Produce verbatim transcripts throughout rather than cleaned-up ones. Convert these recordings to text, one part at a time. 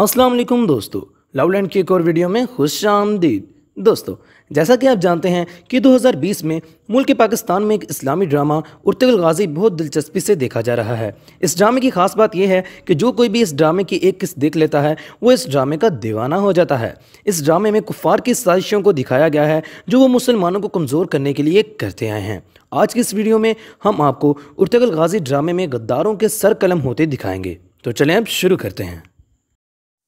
अस्सलाम वालेकुम दोस्तों, लव लैंड की एक और वीडियो में खुशामदीद। दोस्तों, जैसा कि आप जानते हैं कि दो हज़ार बीस में मुल्क पाकिस्तान में एक इस्लामी ड्रामा अर्तुगरुल गाज़ी बहुत दिलचस्पी से देखा जा रहा है। इस ड्रामे की खास बात यह है कि जो कोई भी इस ड्रामे की एक किस्त देख लेता है वो इस ड्रामे का दीवाना हो जाता है। इस ड्रामे में कुफ्फार की साजिशों को दिखाया गया है जो वो मुसलमानों को कमज़ोर करने के लिए करते आए हैं। आज की इस वीडियो में हम आपको अर्तुगरुल गाज़ी ड्रामे में गद्दारों के सर कलम होते दिखाएंगे। तो चलें अब शुरू करते हैं।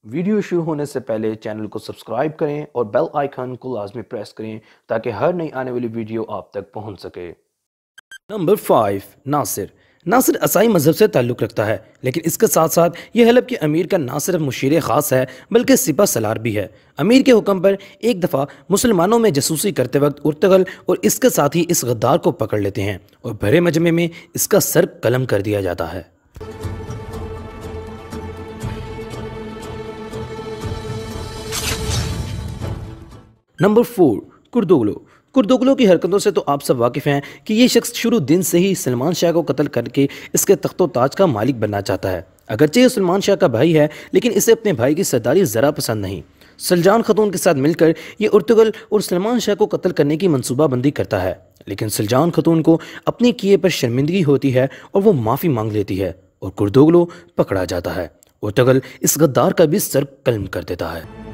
वीडियो शुरू होने से पहले चैनल को सब्सक्राइब करें और बेल आइकन को लाजमी प्रेस करें ताकि हर नई आने वाली वीडियो आप तक पहुंच सके। Number five, Nasir. नासिर असाई मजहब से ताल्लुक़ रखता है, लेकिन इसके साथ साथ यह हलब के अमीर का ना सिर्फ मुशीर ख़ास है बल्कि सिपा सलार भी है। अमीर के हुक्म पर एक दफ़ा मुसलमानों में जासूसी करते वक्त अर्तुगरुल और इसके साथ ही इस गद्दार को पकड़ लेते हैं और भरे मजमे में इसका सर कलम कर दिया जाता है। Number four, कुर्दोलो। कुर्दोलो की हरकतों से तो आप सब वाकिफ़ हैं कि ये शख्स शुरू दिन से ही सलमान शाह को कत्ल करके इसके तख्तो ताज का मालिक बनना चाहता है। अगरचे ये सलमान शाह का भाई है, लेकिन इसे अपने भाई की सरदारी ज़रा पसंद नहीं। सेल्जान खातून के साथ मिलकर ये अर्तुगरुल और सलमान शाह को कत्ल करने की मनसूबाबंदी करता है, लेकिन सेल्जान खातून को अपने किए पर शर्मिंदगी होती है और वो माफ़ी मांग लेती है और कुर्दोलो पकड़ा जाता है। अर्तुगरुल इस गद्दार का भी सर कलम कर देता है।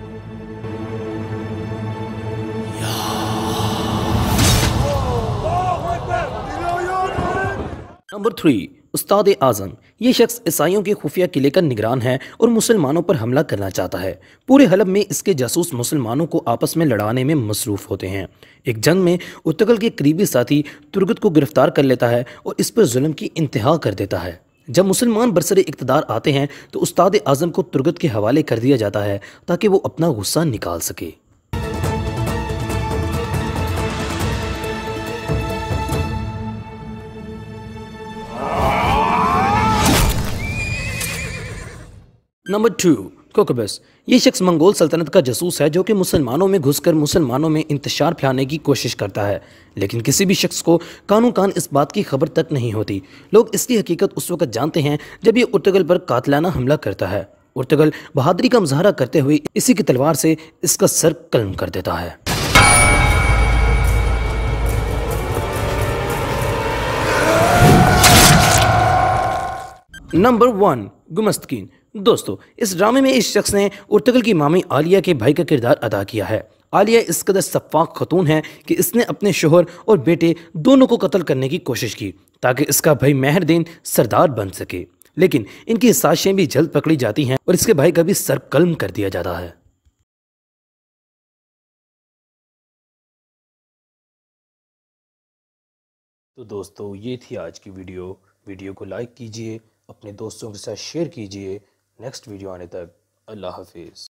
नंबर थ्री, उस्ताद आज़म। ये शख्स ईसाइयों के खुफिया किले का निगरान है और मुसलमानों पर हमला करना चाहता है। पूरे हलब में इसके जासूस मुसलमानों को आपस में लड़ाने में मसरूफ़ होते हैं। एक जंग में अर्तुगरुल के करीबी साथी तुर्गुत को गिरफ्तार कर लेता है और इस पर जुल्म की इंतहा कर देता है। जब मुसलमान बरसरे इक़्तिदार आते हैं तो उस्ताद आज़म को तुर्गुत के हवाले कर दिया जाता है ताकि वो अपना गुस्सा निकाल सके। नंबर टू, कोकबस। ये शख्स मंगोल सल्तनत का जासूस है जो कि मुसलमानों में घुसकर मुसलमानों में इंतशार फैलाने की कोशिश करता है, लेकिन किसी भी शख्स को कानों कान इस बात की खबर तक नहीं होती। लोग इसकी हकीकत उस वक़्त जानते हैं जब ये अर्तुगरुल पर कातलाना हमला करता है। अर्तुगरुल बहादुरी का मुजहरा करते हुए इसी की तलवार से इसका सर कलम कर देता है। नंबर वन, गुमस्तकीन। दोस्तों, इस ड्रामे में इस शख्स ने अर्तुगरुल की मामी आलिया के भाई का किरदार अदा किया है। आलिया इस कदर सफाक खतून है कि इसने अपने शोहर और बेटे दोनों को कत्ल करने की कोशिश की ताकि इसका भाई मेहरदेन सरदार बन सके, लेकिन इनकी साजिशें भी जल्द पकड़ी जाती हैं और इसके भाई का भी सर कलम कर दिया जाता है। तो दोस्तों, ये थी आज की वीडियो। वीडियो को लाइक कीजिए, अपने दोस्तों के साथ शेयर कीजिए। नेक्स्ट वीडियो आने तक अल्लाह हाफिज़।